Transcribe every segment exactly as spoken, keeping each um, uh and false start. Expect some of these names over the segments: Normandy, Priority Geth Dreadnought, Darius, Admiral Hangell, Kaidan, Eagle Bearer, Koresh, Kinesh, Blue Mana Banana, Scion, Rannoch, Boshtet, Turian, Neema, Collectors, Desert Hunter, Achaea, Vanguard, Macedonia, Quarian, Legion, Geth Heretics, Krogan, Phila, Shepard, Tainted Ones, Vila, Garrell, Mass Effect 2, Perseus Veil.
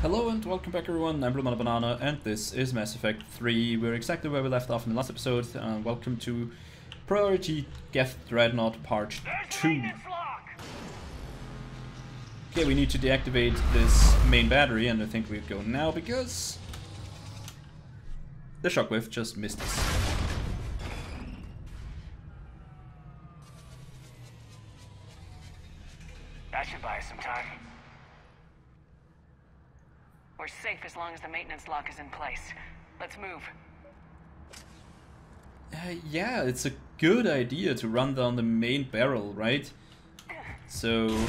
Hello and welcome back everyone, I'm Blue Mana Banana and this is Mass Effect three. We're exactly where we left off in the last episode, and welcome to Priority Geth Dreadnought Part two. Okay, we need to deactivate this main battery, and I think we go now because the shockwave just missed us. That should buy us some time. We're safe as long as the maintenance lock is in place. Let's move. Uh, yeah, it's a good idea to run down the main barrel, right? So... Commander,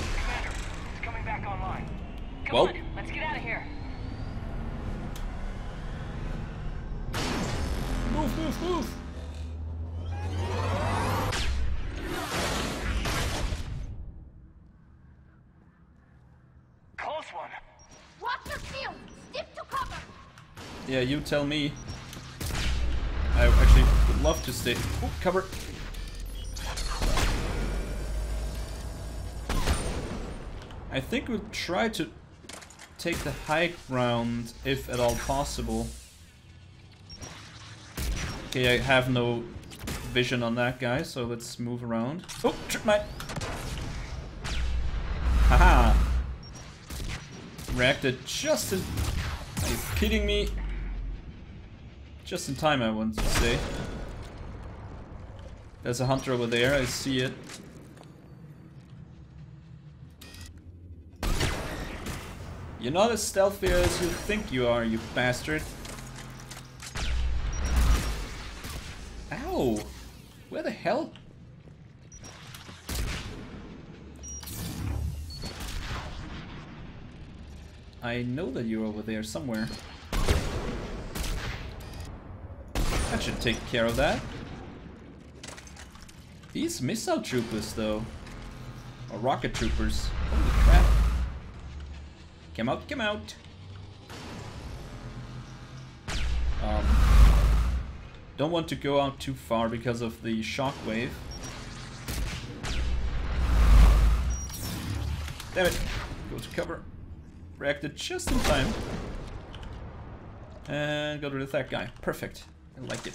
it's coming back online. Come well, on, let's get out of here. Move, move, move! Close one. Watch your shield. Stick to cover. Yeah, you tell me. I actually would love to stay. Oh, cover. I think we'll try to take the high ground if at all possible. Okay, I have no vision on that guy, so let's move around. Oh, trip mine! Haha! Reacted just in... Are you kidding me? Just in time, I want to say. There's a hunter over there, I see it. You're not as stealthy as you think you are, you bastard. Ow! Where the hell? I know that you're over there somewhere. That should take care of that. These missile troopers though. Or rocket troopers. Holy crap. Come out, come out. Um, don't want to go out too far because of the shockwave. Damn it. Go to cover. Reacted just in time. And got rid of that guy. Perfect. I like it.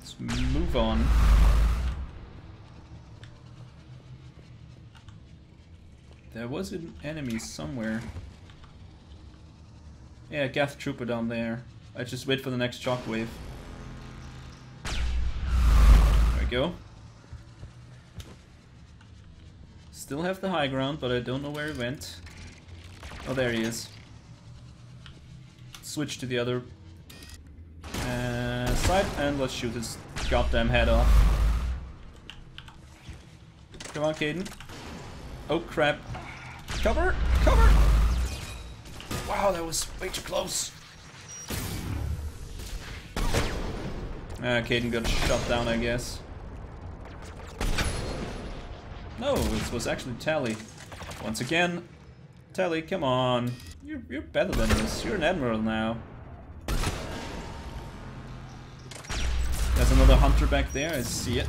Let's move on. There was an enemy somewhere. Yeah, Geth Trooper down there. I just wait for the next shockwave. There we go. Still have the high ground, but I don't know where he went. Oh, there he is. Switch to the other uh, side and let's shoot his goddamn head off. Come on, Kaidan. Oh, crap. Cover! Cover! Wow, that was way too close. Ah, uh, Kaidan got shot down, I guess. No, this was actually Tali. Once again, Tali, come on. You're, you're better than this. You're an admiral now. There's another hunter back there. I see it.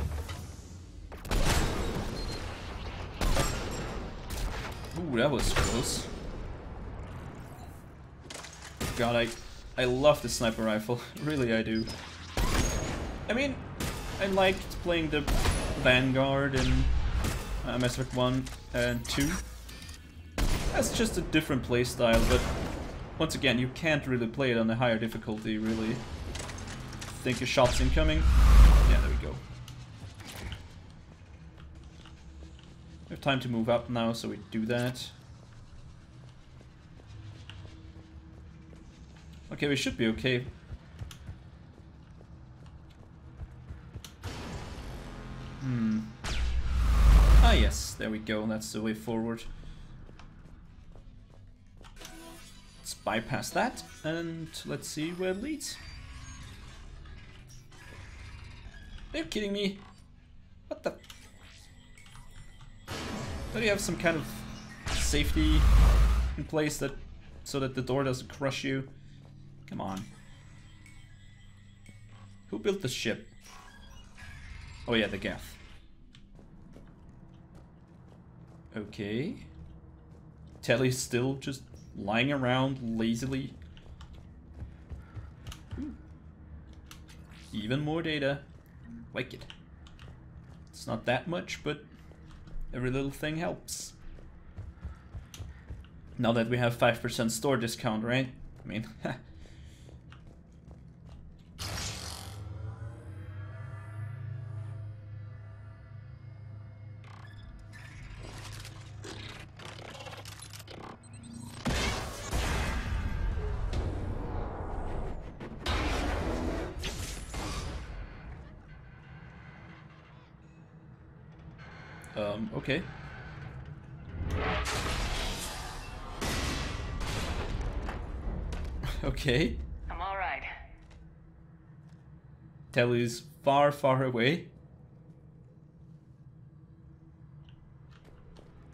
Ooh, that was close. God, I, I love the sniper rifle. Really, I do. I mean, I liked playing the Vanguard and... Uh, Mass Effect one and two. That's just a different playstyle, but once again, you can't really play it on a higher difficulty, really. Think your shot's incoming. Yeah, there we go. We have time to move up now, so we do that. Okay, we should be okay. Hmm. Ah yes, there we go, that's the way forward. Let's bypass that, and let's see where it leads. Are you kidding me? What the... Don't you have some kind of safety in place that so that the door doesn't crush you? Come on. Who built the ship? Oh yeah, the Geth. Okay. Telly's still just lying around lazily. Ooh. Even more data. Like it. It's not that much, but every little thing helps. Now that we have five percent store discount, right? I mean, Um, okay. Okay. I'm all right. Tali's far, far away.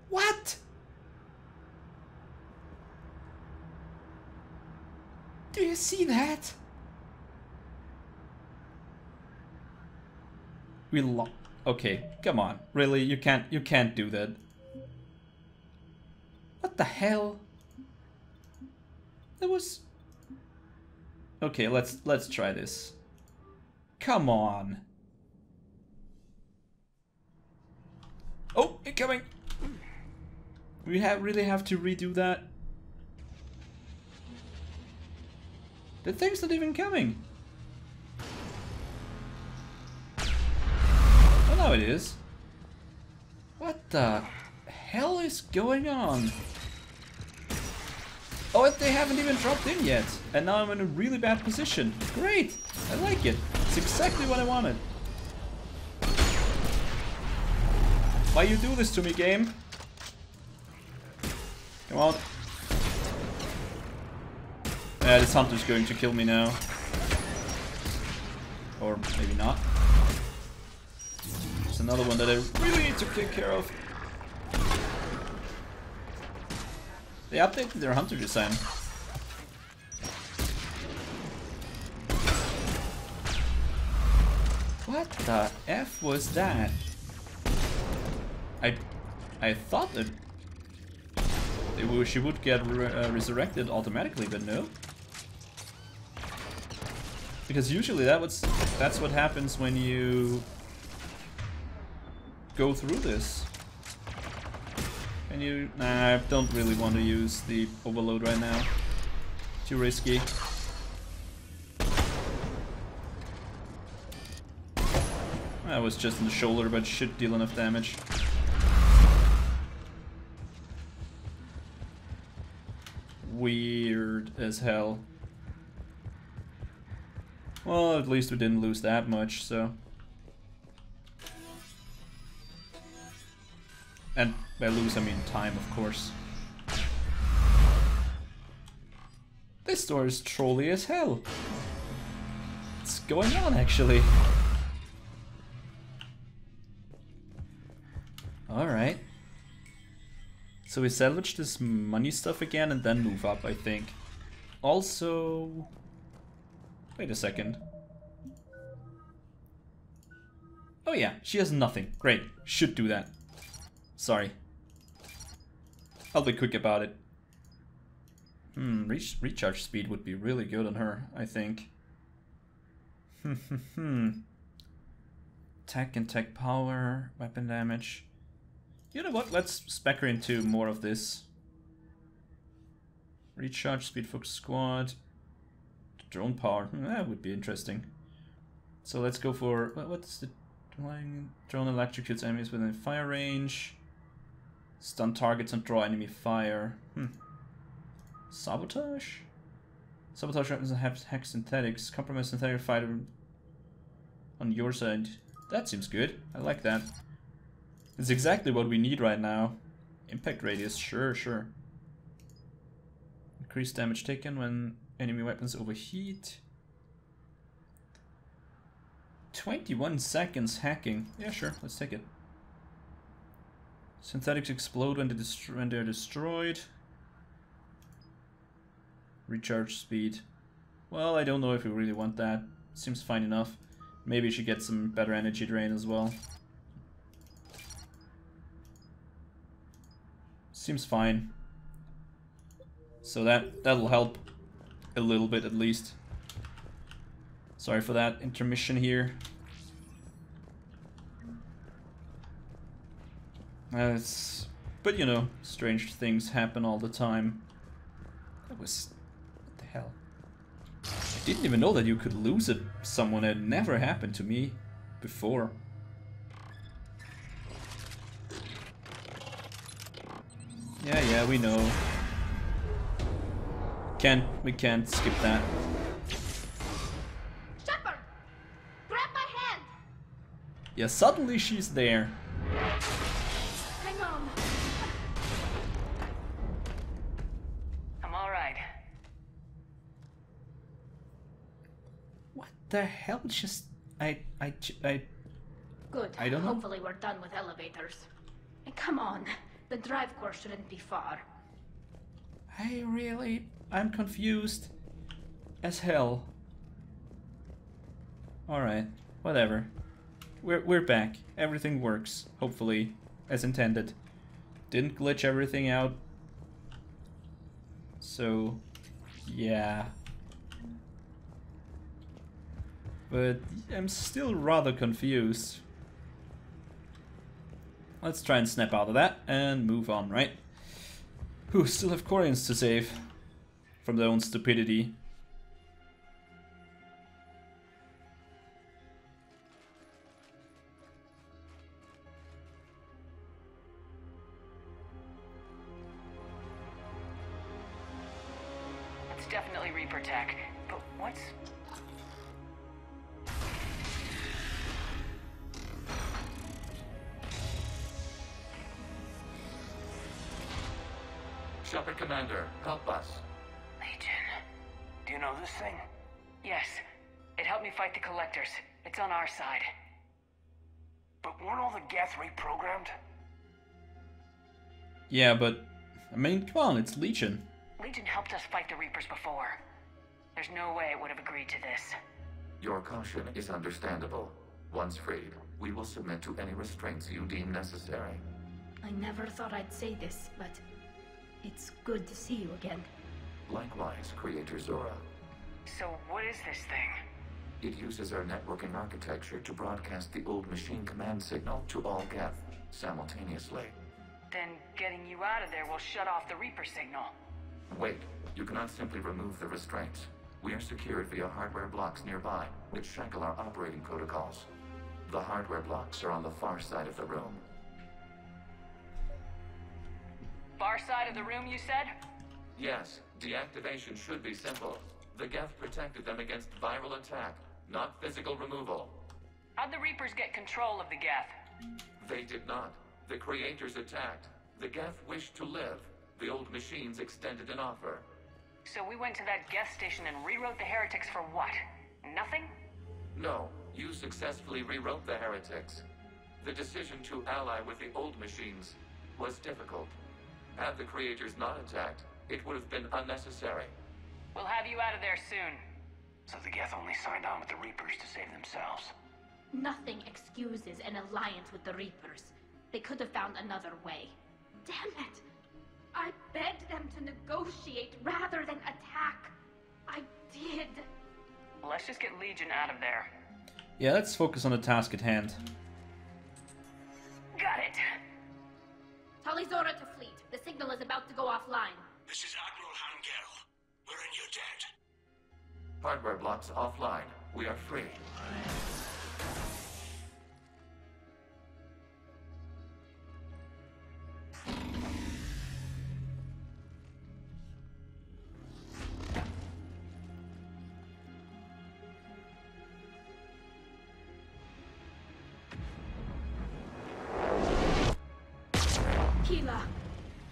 What? Do you see that? We lost. Okay, come on. Really, you can't you can't do that. What the hell? That was Okay, let's let's try this. Come on. Oh, incoming. We have really have to redo that. The thing's not even coming. Oh, it is. What the hell is going on? Oh, they haven't even dropped in yet. And now I'm in a really bad position. Great. I like it. It's exactly what I wanted. Why you do this to me, game? Come on. Yeah, this hunter's going to kill me now. Or maybe not. Another one that I really need to take care of. They updated their hunter design. What the F was that? I I thought that it was, she would get re uh, resurrected automatically, but no. Because usually that was, that's what happens when you go through this. Can you? Nah, I don't really want to use the overload right now. Too risky. I was just in the shoulder, but should deal enough damage. Weird as hell. Well, at least we didn't lose that much, so. And by lose, I mean time, of course. This store is trolly as hell. What's going on, actually? Alright. So we salvage this money stuff again and then move up, I think. Also... Wait a second. Oh yeah, she has nothing. Great. Should do that. Sorry. I'll be quick about it. Hmm, re recharge speed would be really good on her, I think. Hmm, hmm, hmm. Tech and tech power, weapon damage. You know what? Let's spec her into more of this. Recharge speed for squad. Drone power. Hmm, that would be interesting. So let's go for. What's the. Drone electrocutes enemies within fire range. Stun targets and draw enemy fire. Hmm. Sabotage? Sabotage weapons and hack synthetics. Compromise synthetic fighter on your side. That seems good. I like that. It's exactly what we need right now. Impact radius. Sure, sure. Increased damage taken when enemy weapons overheat. twenty-one seconds hacking. Yeah, sure. Let's take it. Synthetics explode when, they when they're destroyed. Recharge speed. Well, I don't know if we really want that. Seems fine enough. Maybe she gets some better energy drain as well. Seems fine. So that, that'll help a little bit at least. Sorry for that intermission here. Uh, it's, but you know, strange things happen all the time. That was... what the hell? I didn't even know that you could lose a, someone. That never happened to me before. Yeah, yeah, we know. Can't, we can't skip that. Shepard, grab my hand. Yeah, suddenly she's there. Hang on. I'm all right. What the hell? Just I, I, I. Good. I don't know. Hopefully, we're done with elevators. And come on. The drive course shouldn't be far. I really... I'm confused as hell. Alright, whatever. We're, we're back. Everything works, hopefully, as intended. Didn't glitch everything out. So, yeah. But I'm still rather confused. Let's try and snap out of that and move on, right? Who still have Corians to save from their own stupidity. It's definitely Reaper tech, but what's... Shepard Commander, help us. Legion, do you know this thing? Yes, it helped me fight the Collectors. It's on our side. But weren't all the Geth reprogrammed? Yeah, but, I mean, come on, it's Legion. Legion helped us fight the Reapers before. There's no way it would have agreed to this. Your caution is understandable. Once freed, we will submit to any restraints you deem necessary. I never thought I'd say this, but... it's good to see you again. Likewise, Creator Zora. So what is this thing? It uses our networking architecture to broadcast the old machine command signal to all Geth simultaneously. Then getting you out of there will shut off the Reaper signal. Wait, you cannot simply remove the restraints. We are secured via hardware blocks nearby, which shackle our operating protocols. The hardware blocks are on the far side of the room. Far side of the room, you said? Yes. Deactivation should be simple. The Geth protected them against viral attack, not physical removal. How'd the Reapers get control of the Geth? They did not. The Creators attacked. The Geth wished to live. The old machines extended an offer. So we went to that Geth station and rewrote the Heretics for what? Nothing? No. You successfully rewrote the Heretics. The decision to ally with the old machines was difficult. Had the Creators not attacked, it would have been unnecessary. We'll have you out of there soon. So the Geth only signed on with the Reapers to save themselves. Nothing excuses an alliance with the Reapers. They could have found another way. Damn it! I begged them to negotiate rather than attack. I did. Well, let's just get Legion out of there. Yeah, let's focus on the task at hand. Got it. Tali'Zorah to fleet. The signal is about to go offline. This is Admiral Hangell. We're in your debt. Hardware blocks offline. We are free.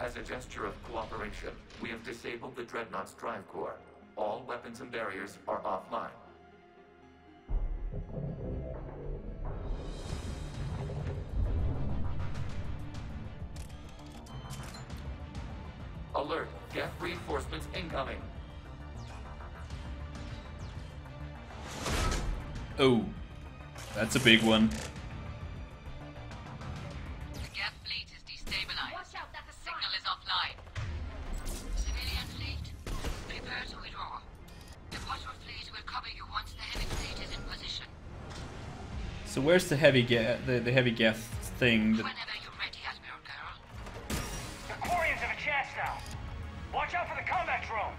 As a gesture of cooperation, we have disabled the Dreadnought's drive core. All weapons and barriers are offline. Alert! Geth reinforcements incoming! Oh, that's a big one. Offline. Civilian fleet, So where's the heavy Geth, the, the heavy Geth thing? That... Whenever you're ready, Admiral Carroll. The Quarians have a chance now. Watch out for the combat drone.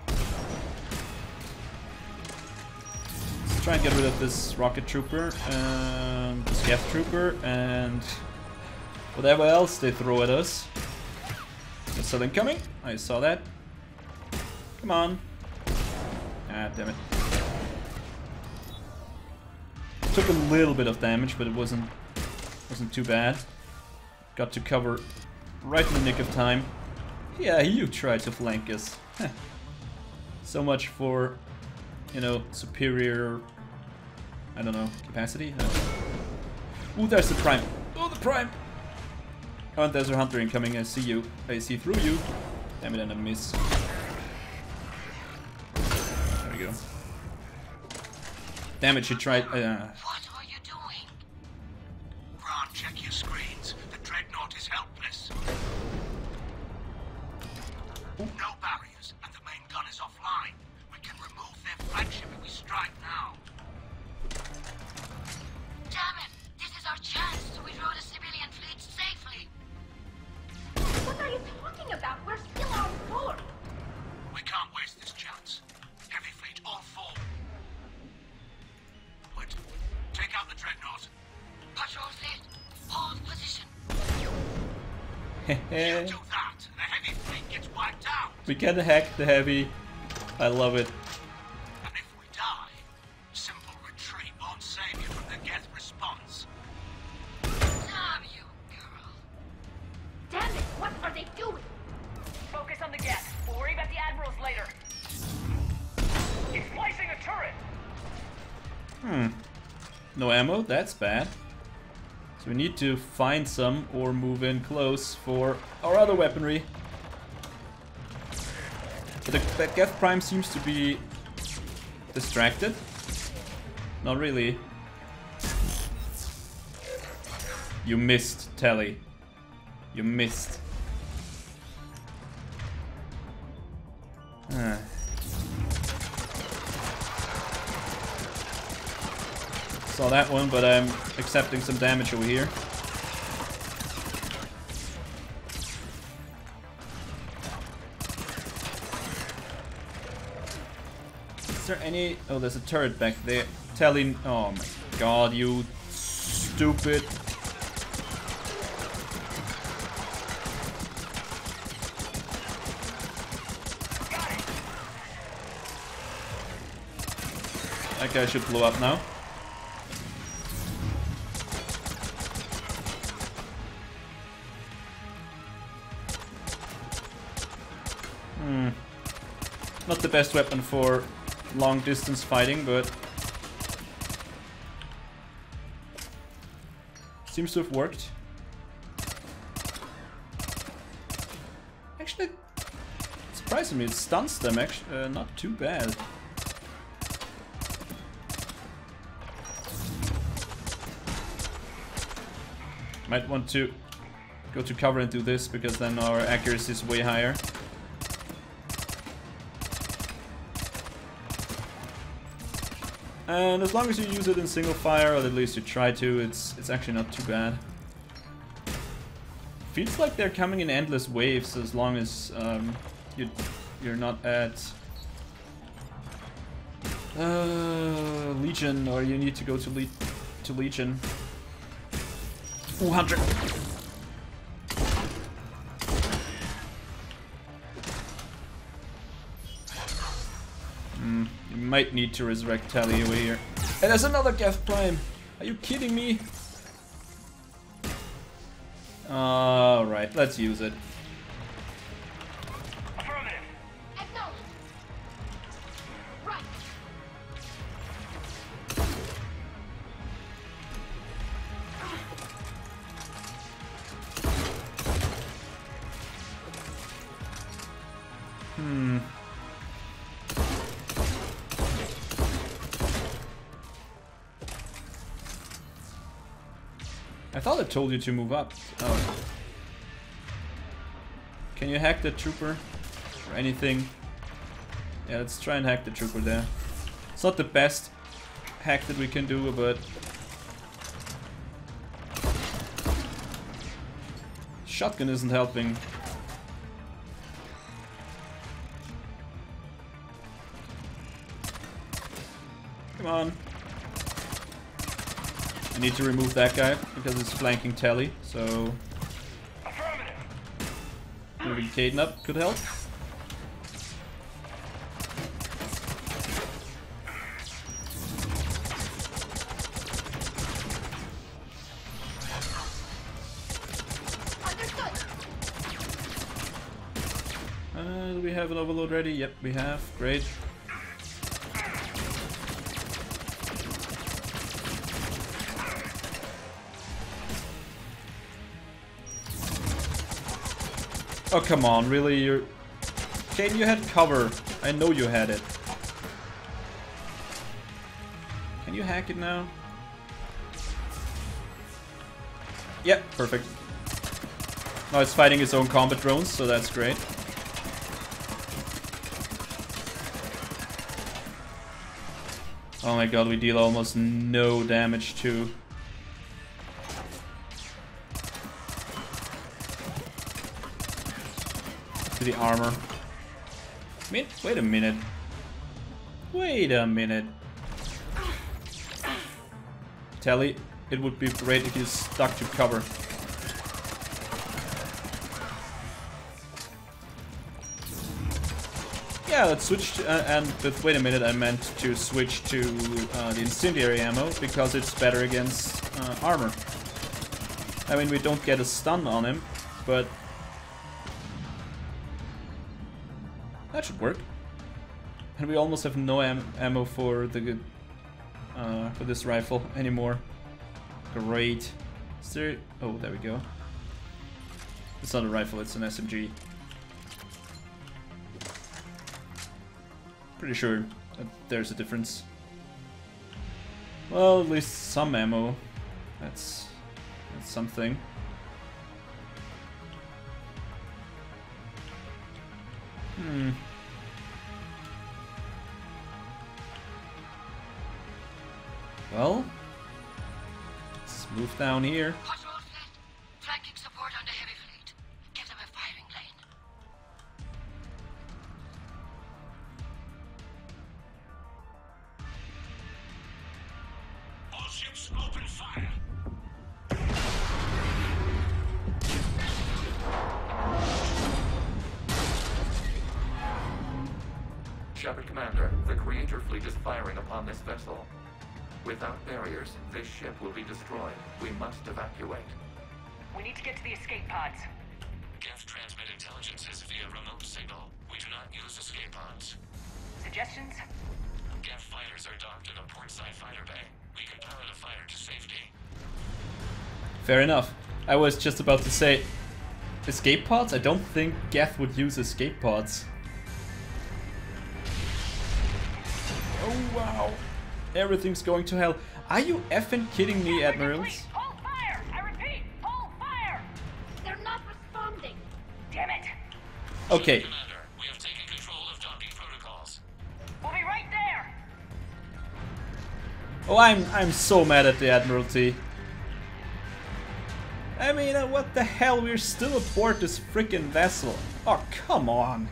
Let's try and get rid of this rocket trooper, um, this Geth trooper, and whatever else they throw at us. I saw them coming. I saw that. Come on. Ah, damn it. Took a little bit of damage, but it wasn't wasn't too bad. Got to cover right in the nick of time. Yeah, you tried to flank us. Huh. So much for, you know, superior, I don't know, capacity? Uh, ooh, there's the Prime. Oh, the Prime! Come on, Desert Hunter incoming. I see you. I see through you. Damn it, and I miss. There we go. Damn it, she tried. Uh... What are you doing? Grant, check your screens. The Dreadnought is helpless. Ooh. No barriers, and the main gun is offline. We can remove their flagship if we strike now. Damn it! This is our chance to withdraw the civilian fleet safely. What are you talking about? We're still on board. We can't waste this chance. Heavy fleet all forward. Take out the Dreadnought. Patrol's in. Hold position. You do that, and the heavy fleet gets wiped out. We can hack the heavy. I love it. And if we die, simple retreat won't save you from the Geth response. Damn you, girl. Damn it, what are they doing? Focus on the Geth. We'll worry about the Admirals later. He's placing a turret. Hmm. No ammo? That's bad. So we need to find some or move in close for our other weaponry. But the, the Geth Prime seems to be distracted. Not really. You missed, Tali. You missed. Ah. Saw that one, but I'm accepting some damage over here. Is there any... Oh, there's a turret back there. Telling... Oh my god, you stupid... That guy should blow up now. Not the best weapon for long distance fighting, but seems to have worked. Actually, surprisingly, it stuns them. Actually, uh, not too bad. Might want to go to cover and do this because then our accuracy is way higher. And as long as you use it in single fire, or at least you try to, it's it's actually not too bad. Feels like they're coming in endless waves as long as um, you you're not at uh, Legion, or you need to go to Le to Legion. Ooh, Hunter. Might need to resurrect Tali over here. And there's another Geth Prime! Are you kidding me? Alright, let's use it. Affirmative. Right. Hmm. I thought I told you to move up. Oh. Can you hack the trooper? Or anything? Yeah, let's try and hack the trooper there. It's not the best hack that we can do, but Shotgun isn't helping. Come on. I need to remove that guy because it's flanking Tali, so moving Kaidan up could help. Uh, do we have an overload ready? Yep, we have. Great. Oh, come on, really? You're... Kaidan, you had cover. I know you had it. Can you hack it now? Yep, yeah, perfect. Now it's fighting its own combat drones, so that's great. Oh my god, we deal almost no damage to... the armor. Wait, wait a minute. Wait a minute. Tali, it would be great if you stuck to cover. Yeah, let's switch to, uh, and but wait a minute, I meant to switch to uh, the incendiary ammo because it's better against uh, armor. I mean, we don't get a stun on him, but that should work. And we almost have no am ammo for the good, uh, for this rifle anymore. Great. Is there? Oh, there we go. It's not a rifle; it's an S M G. Pretty sure that there's a difference. Well, at least some ammo. That's that's something. Hmm. Well, let's move down here. Possible threat. Flanking support on the heavy fleet. Give them a firing lane. All ships open fire. Shepard Commander, the Creator fleet is firing upon this vessel. Without barriers, this ship will be destroyed. We must evacuate. We need to get to the escape pods. Geth transmit intelligences via remote signal. We do not use escape pods. Suggestions? Geth fighters are docked in a portside fighter bay. We can power the fighter to safety. Fair enough. I was just about to say, escape pods? I don't think Geth would use escape pods. Oh wow, everything's going to hell. Are you effing kidding me, Admirals? Hold fire! I repeat, hold fire! They're not responding. Damn it. Okay. Commander, we have taken control of docking protocols. We'll be right there. Oh, I'm I'm so mad at the Admiralty. I mean, uh, what the hell? We're still aboard this freaking vessel. Oh, come on.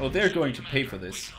Oh, they're going to pay for this.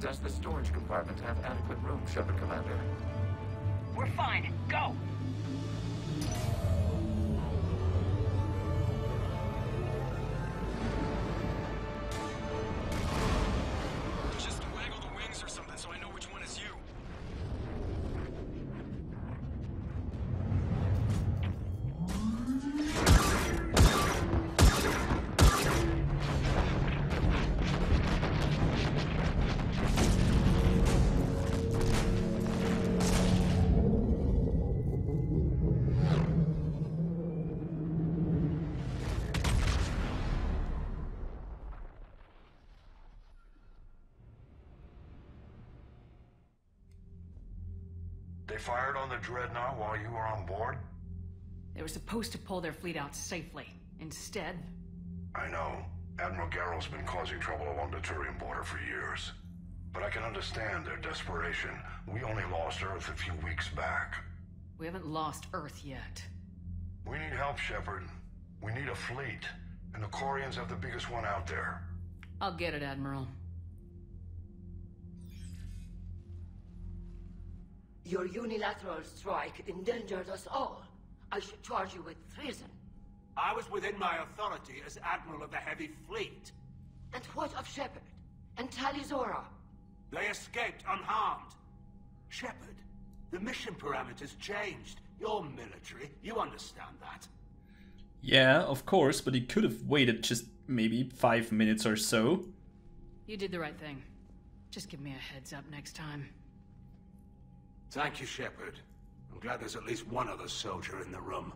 Does the storage compartment have adequate room, Shepard Commander? We're fine. Go! Just waggle the wings or something so I know which one is you. fired on the Dreadnought while you were on board? They were supposed to pull their fleet out safely. Instead... I know. Admiral Garrell's been causing trouble along the Turian border for years. But I can understand their desperation. We only lost Earth a few weeks back. We haven't lost Earth yet. We need help, Shepard. We need a fleet. And the Corians have the biggest one out there. I'll get it, Admiral. Your unilateral strike endangered us all. I should charge you with treason. I was within my authority as Admiral of the Heavy Fleet. And what of Shepard? And Tali'Zorah? They escaped unharmed. Shepard, the mission parameters changed. You're military, you understand that. Yeah, of course, but he could have waited just maybe five minutes or so. You did the right thing. Just give me a heads up next time. Thank you, Shepard. I'm glad there's at least one other soldier in the room.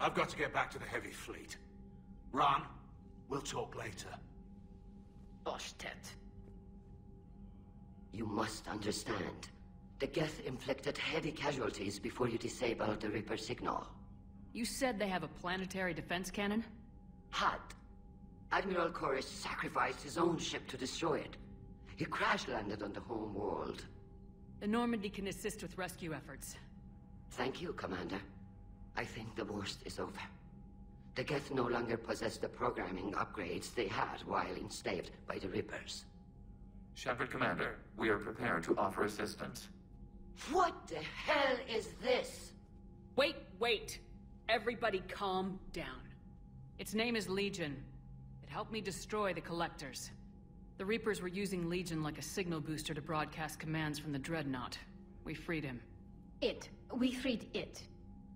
I've got to get back to the Heavy Fleet. Ran, we'll talk later. Boshtet. You must understand. The Geth inflicted heavy casualties before you disabled the Reaper signal. You said they have a planetary defense cannon? Had. Admiral Koresh sacrificed his own ship to destroy it. He crash-landed on the home world. The Normandy can assist with rescue efforts. Thank you, Commander. I think the worst is over. The Geth no longer possess the programming upgrades they had while enslaved by the Reapers. Shepard, Commander, we are prepared to offer assistance. What the hell is this? Wait, wait. Everybody calm down. Its name is Legion. It helped me destroy the Collectors. The Reapers were using Legion like a signal booster to broadcast commands from the Dreadnought. We freed him. It. We freed it.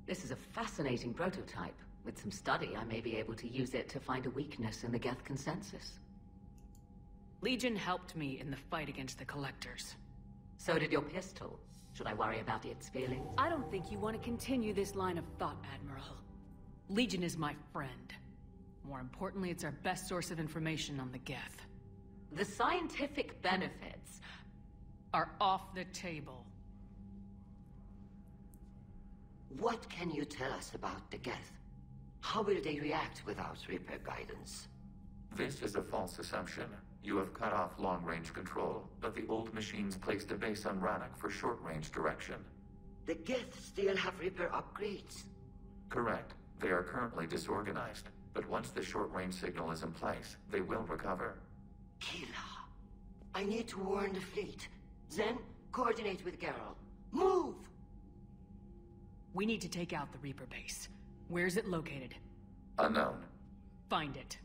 This is a fascinating prototype. With some study, I may be able to use it to find a weakness in the Geth consensus. Legion helped me in the fight against the Collectors. So did your pistol. Should I worry about its feelings? I don't think you want to continue this line of thought, Admiral. Legion is my friend. More importantly, it's our best source of information on the Geth. The scientific benefits are off the table. What can you tell us about the Geth? How will they react without Reaper guidance? This is a false assumption. You have cut off long-range control, but the old machines placed a base on Rannoch for short-range direction. The Geth still have Reaper upgrades? Correct. They are currently disorganized, but once the short-range signal is in place, they will recover. Kila, I need to warn the fleet. Then, coordinate with Garrell. Move! We need to take out the Reaper base. Where's it located? Unknown. Find it.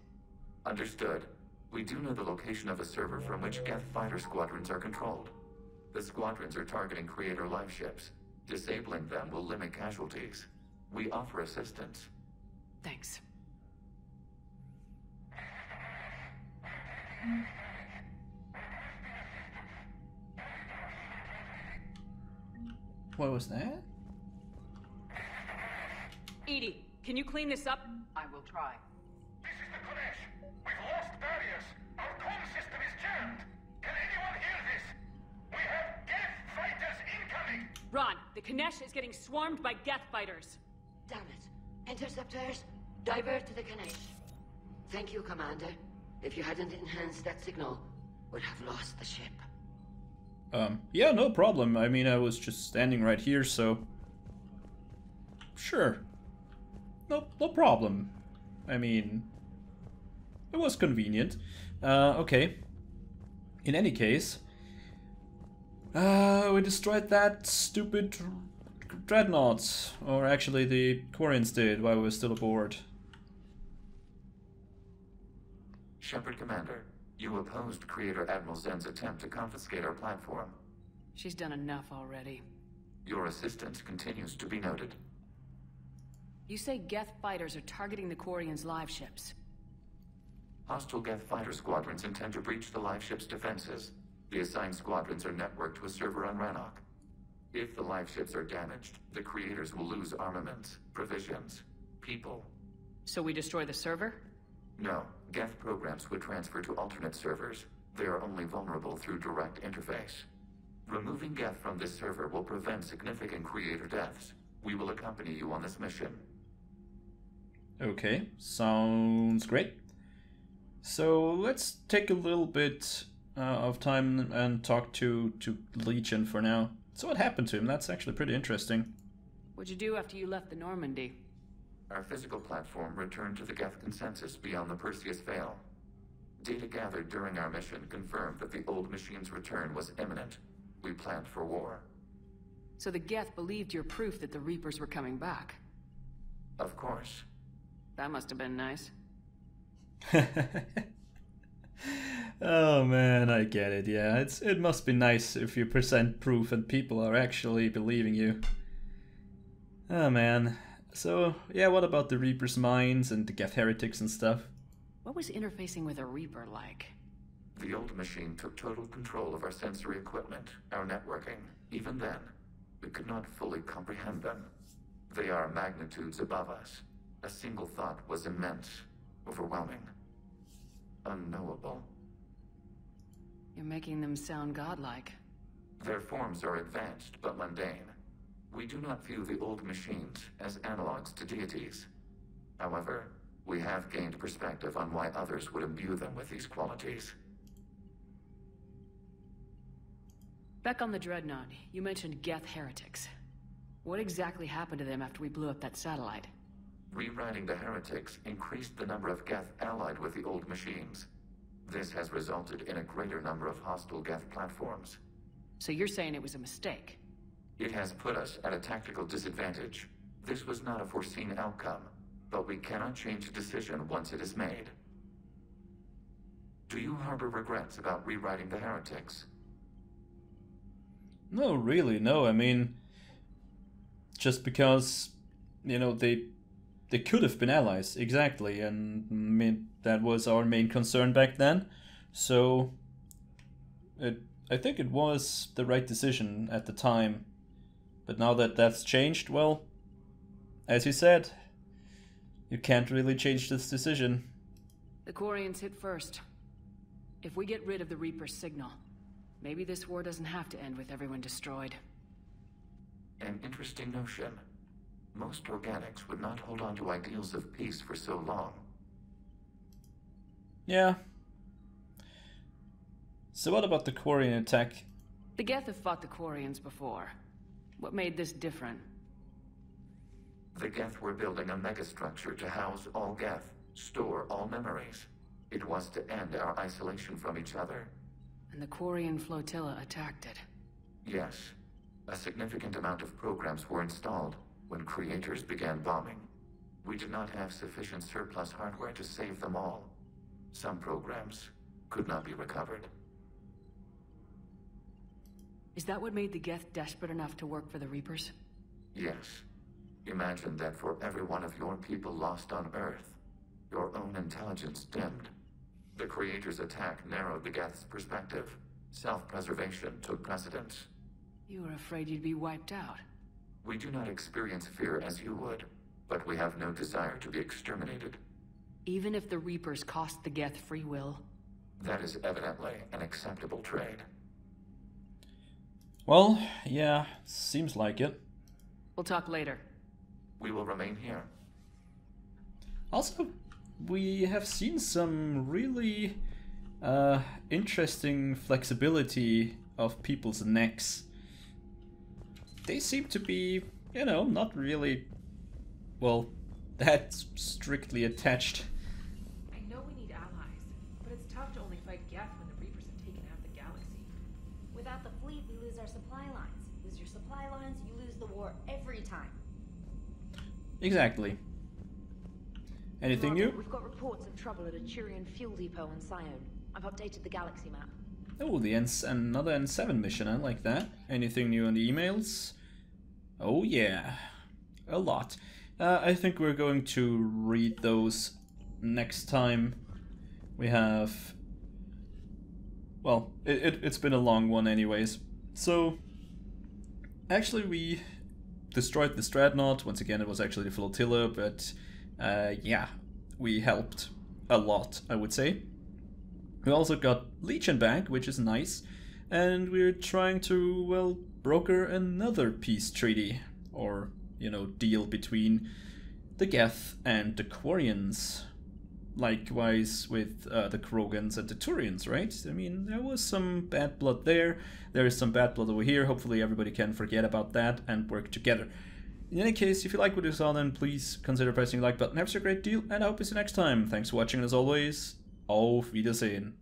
Understood. We do know the location of a server from which Geth fighter squadrons are controlled. The squadrons are targeting Creator life ships. Disabling them will limit casualties. We offer assistance. Thanks. What was that? Edie, can you clean this up? I will try. This is the Kinesh. We've lost barriers. Our comm system is jammed. Can anyone hear this? We have Geth fighters incoming. Ron, the Kinesh is getting swarmed by Geth fighters. Damn it. Interceptors, divert to the Kinesh. Thank you, Commander. If you hadn't enhanced that signal, we'd have lost the ship. Um, yeah, no problem. I mean, I was just standing right here, so... Sure. No, no problem. I mean... It was convenient. Uh, okay. In any case... Uh, we destroyed that stupid Dreadnought. Or actually, the Corians did while we were still aboard. Shepard, Commander, you opposed Creator Admiral Zen's attempt to confiscate our platform. She's done enough already. Your assistance continues to be noted. You say Geth fighters are targeting the Corians' live ships. Hostile Geth fighter squadrons intend to breach the live ships' defenses. The assigned squadrons are networked to a server on Rannoch. If the live ships are damaged, the Creators will lose armaments, provisions, people. So we destroy the server? No. Geth programs would transfer to alternate servers. They are only vulnerable through direct interface. Removing Geth from this server will prevent significant creator deaths. We will accompany you on this mission. Okay, sounds great. So let's take a little bit uh, of time and talk to, to Legion for now. So what happened to him? That's actually pretty interesting. What'd you do after you left the Normandy? Our physical platform returned to the Geth consensus beyond the Perseus Veil. Data gathered during our mission confirmed that the old machine's return was imminent. We planned for war. So the Geth believed your proof that the Reapers were coming back? Of course. That must have been nice. Oh man, I get it. Yeah, it's it must be nice if you present proof and people are actually believing you. Oh man. So, yeah, what about the Reaper's minds and the Geth Heretics and stuff? What was interfacing with a Reaper like? The old machine took total control of our sensory equipment, our networking. Even then, we could not fully comprehend them. They are magnitudes above us. A single thought was immense, overwhelming, unknowable. You're making them sound godlike. Their forms are advanced but mundane. We do not view the old machines as analogs to deities. However, we have gained perspective on why others would imbue them with these qualities. Back on the Dreadnought, you mentioned Geth Heretics. What exactly happened to them after we blew up that satellite? Rewriting the Heretics increased the number of Geth allied with the old machines. This has resulted in a greater number of hostile Geth platforms. So you're saying it was a mistake? It has put us at a tactical disadvantage. This was not a foreseen outcome, but we cannot change a decision once it is made. Do you harbor regrets about rewriting the Heretics? No, really, no. I mean, just because, you know, they they could have been allies, exactly, and I mean, that was our main concern back then. So, it, I think it was the right decision at the time. But now that that's changed, well, as you said, you can't really change this decision. The Quarians hit first. If we get rid of the Reaper's signal, maybe this war doesn't have to end with everyone destroyed. An interesting notion. Most organics would not hold on to ideals of peace for so long. Yeah. So what about the Quarian attack? The Geth have fought the Quarians before. What made this different? The Geth were building a megastructure to house all Geth, store all memories. It was to end our isolation from each other. And the Quarian flotilla attacked it. Yes. A significant amount of programs were installed when creators began bombing. We did not have sufficient surplus hardware to save them all. Some programs could not be recovered. Is that what made the Geth desperate enough to work for the Reapers? Yes. Imagine that for every one of your people lost on Earth, your own intelligence dimmed. The Creator's attack narrowed the Geth's perspective. Self-preservation took precedence. You were afraid you'd be wiped out. We do not experience fear as you would, but we have no desire to be exterminated. Even if the Reapers cost the Geth free will? That is evidently an acceptable trade. Well, yeah, seems like it. We'll talk later. We will remain here. Also, we have seen some really uh, interesting flexibility of people's necks. They seem to be, you know, not really, well, that strictly attached. I know we need allies, but it's tough to only fight Geth when the Reapers have taken out the galaxy. Without the fleet, we lose our supply lines. Lose your supply lines, you lose the war every time. Exactly. Anything Martin, new? We've got reports of trouble at a Turian fuel depot on Scion. I've updated the galaxy map. Oh, the N another N seven mission. I like that. Anything new on the emails? Oh yeah, a lot. Uh, I think we're going to read those next time. We have. Well, it, it it's been a long one, anyways. So, actually, we destroyed the Stradnaught. Once again, it was actually the flotilla, but uh, yeah, we helped a lot, I would say. We also got Legion back, which is nice. and we're trying to, well, broker another peace treaty, or, you know, deal between the Geth and the Quarians. Likewise with uh, the Krogans and the Turians, right? I mean, there was some bad blood there. There is some bad blood over here. Hopefully everybody can forget about that and work together. In any case, if you like what you saw, then please consider pressing the like button. Have a great deal, and I hope you see you next time. Thanks for watching, and as always, auf Wiedersehen.